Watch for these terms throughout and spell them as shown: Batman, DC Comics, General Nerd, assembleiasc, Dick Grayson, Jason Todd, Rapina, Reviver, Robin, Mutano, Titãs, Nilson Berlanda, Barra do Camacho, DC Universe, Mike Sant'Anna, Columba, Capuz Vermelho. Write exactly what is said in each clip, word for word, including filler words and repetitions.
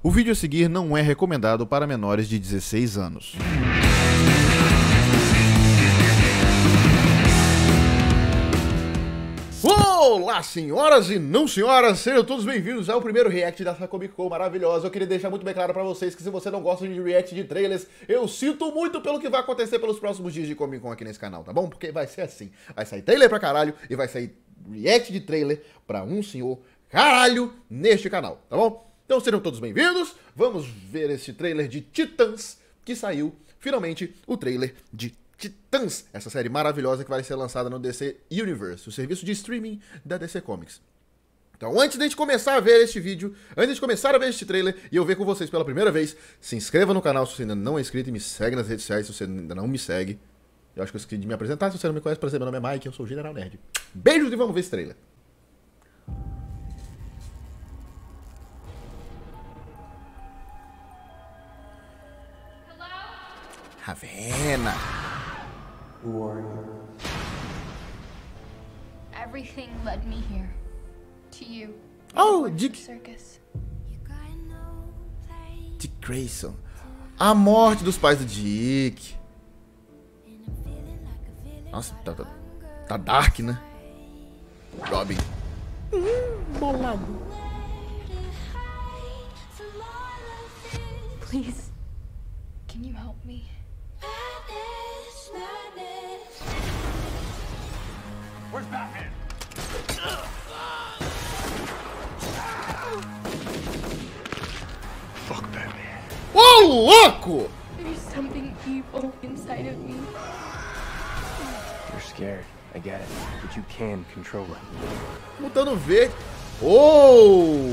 O vídeo a seguir não é recomendado para menores de dezesseis anos. Olá, senhoras e não senhoras, sejam todos bem-vindos ao primeiro react dessa Comic Con maravilhosa. Eu queria deixar muito bem claro pra vocês que se você não gosta de react de trailers, eu sinto muito pelo que vai acontecer pelos próximos dias de Comic Con aqui nesse canal, tá bom? Porque vai ser assim, vai sair trailer pra caralho e vai sair react de trailer pra um senhor caralho neste canal, tá bom? Então sejam todos bem-vindos, vamos ver esse trailer de Titãs, que saiu finalmente o trailer de Titãs, essa série maravilhosa que vai ser lançada no D C Universe, o serviço de streaming da D C Comics. Então antes de a gente começar a ver este vídeo, antes de começar a ver este trailer e eu ver com vocês pela primeira vez, se inscreva no canal se você ainda não é inscrito e me segue nas redes sociais se você ainda não me segue. Eu acho que eu esqueci de me apresentar, se você não me conhece, prazer, meu nome é Mike, eu sou o General Nerd. Beijos e vamos ver esse trailer. Havana. Who are you? Everything led me here. To you. Oh, Dick. Circus. Dick Grayson. A morte dos pais do Dick. Nossa, tá, tá, tá dark, né? Robin. Hum, bolado. Please, can you help me? Where's Batman? Fuck Batman. Oh, louco! There's something evil inside of me. You're scared. I get it. But you can control it. Mutano verde. Oh!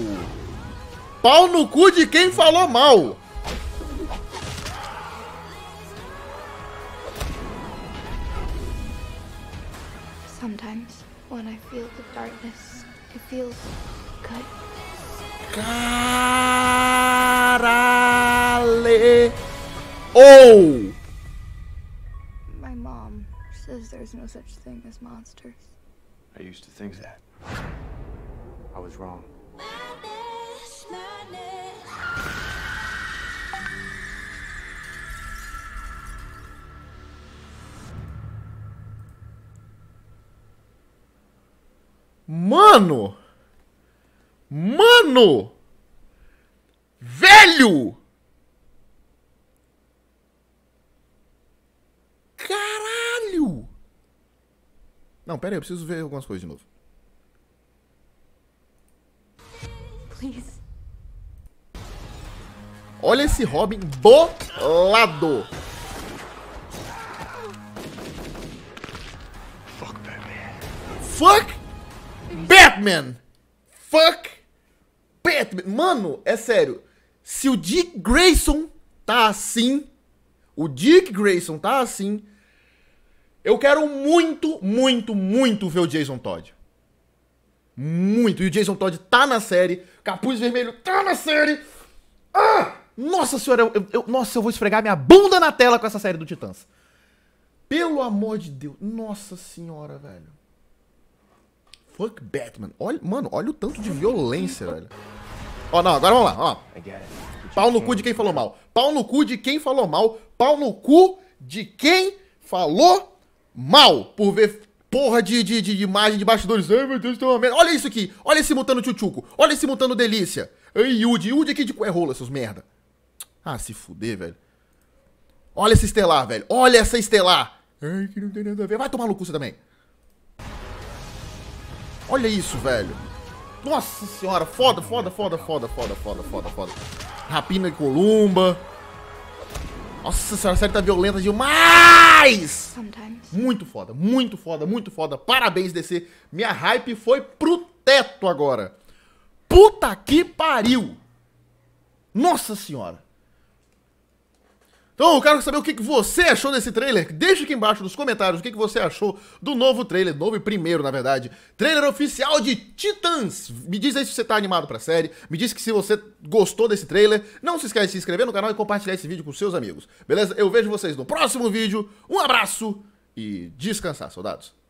Pau no cu de quem falou mal. Sometimes when I feel the darkness, it feels good. Carale. Oh! My mom says there's no such thing as monsters. I used to think that. I was wrong. Madness, madness. Mano! Mano! Velho! Caralho! Não, pera aí, eu preciso ver algumas coisas de novo. Please. Olha esse Robin bolado! Fuck Batman! Fuck! Batman! Fuck! Batman! Mano, é sério. Se o Dick Grayson tá assim, o Dick Grayson tá assim, eu quero muito, muito, muito ver o Jason Todd. Muito. E o Jason Todd tá na série. Capuz Vermelho tá na série. Ah! Nossa senhora, eu, eu, nossa, eu vou esfregar minha bunda na tela com essa série do Titãs. Pelo amor de Deus. Nossa senhora, velho. Fuck Batman. Olha, mano, olha o tanto de violência, velho. Ó, oh, não, agora vamos lá, ó. Oh. Pau no cu de quem falou mal. Pau no cu de quem falou mal. Pau no cu de quem falou mal. Por ver porra de, de, de imagem de bastidores. Ai, meu Deus, tem uma merda. Olha isso aqui. Olha esse Mutano tchutchuco. Olha esse Mutano delícia. Ei, Yudi. Yudi aqui de cu é rola, seus merda. Ah, se fuder, velho. Olha esse estelar, velho. Olha essa estelar. Ai, que não tem nada a ver. Vai tomar no cu você também. Olha isso, velho. Nossa senhora, foda, foda, foda, foda, foda, foda, foda, foda. Rapina e Columba. Nossa senhora, a série tá violenta demais! Muito foda, muito foda, muito foda. Parabéns, D C. Minha hype foi pro teto agora. Puta que pariu! Nossa senhora. Então eu quero saber o que você achou desse trailer. Deixa aqui embaixo nos comentários o que você achou do novo trailer, novo e primeiro na verdade, trailer oficial de Titãs. Me diz aí se você tá animado pra série, me diz que se você gostou desse trailer. Não se esquece de se inscrever no canal e compartilhar esse vídeo com seus amigos, beleza? Eu vejo vocês no próximo vídeo, um abraço e descansar, soldados.